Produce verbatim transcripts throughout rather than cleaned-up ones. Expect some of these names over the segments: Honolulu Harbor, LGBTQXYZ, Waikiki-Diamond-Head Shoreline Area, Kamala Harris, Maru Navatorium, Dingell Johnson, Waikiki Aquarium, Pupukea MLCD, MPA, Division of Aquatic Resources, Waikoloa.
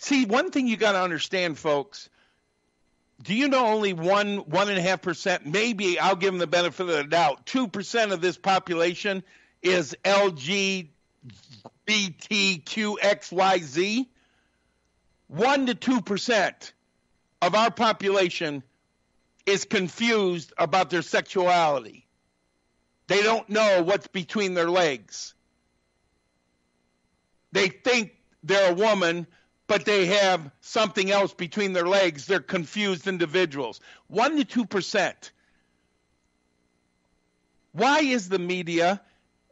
See, one thing you got to understand, folks, do you know only one, one and a half percent, maybe I'll give them the benefit of the doubt, two percent of this population is L G B T Q X Y Z? One to two percent of our population is confused about their sexuality. They don't know what's between their legs. They think they're a woman, but they have something else between their legs. They're confused individuals. One to two percent. Why is the media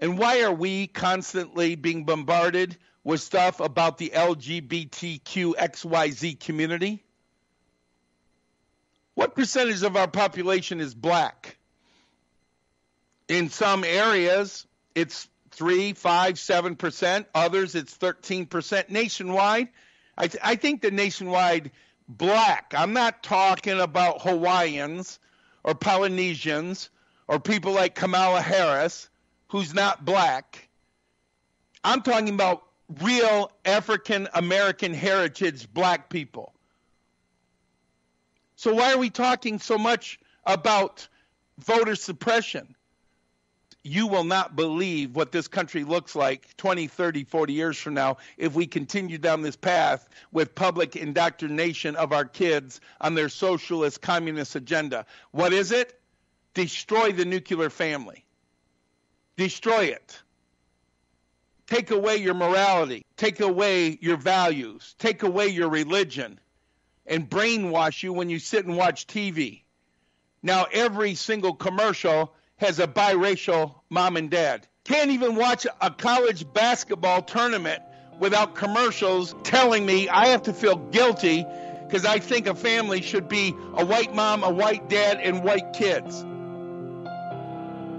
and why are we constantly being bombarded with stuff about the L G B T Q X Y Z community? What percentage of our population is black? In some areas, it's three, five, seven percent. Others, it's thirteen percent nationwide. I, th- I think the nationwide black, I'm not talking about Hawaiians or Polynesians or people like Kamala Harris, who's not black. I'm talking about real African American heritage black people. So why are we talking so much about voter suppression? You will not believe what this country looks like twenty, thirty, forty years from now if we continue down this path with public indoctrination of our kids on their socialist communist agenda. What is it? Destroy the nuclear family. Destroy it. Take away your morality. Take away your values. Take away your religion and brainwash you when you sit and watch T V. Now every single commercial has a biracial mom and dad. Can't even watch a college basketball tournament without commercials telling me I have to feel guilty because I think a family should be a white mom, a white dad, and white kids.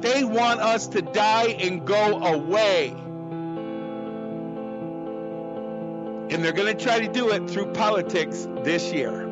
They want us to die and go away. And they're going to try to do it through politics this year.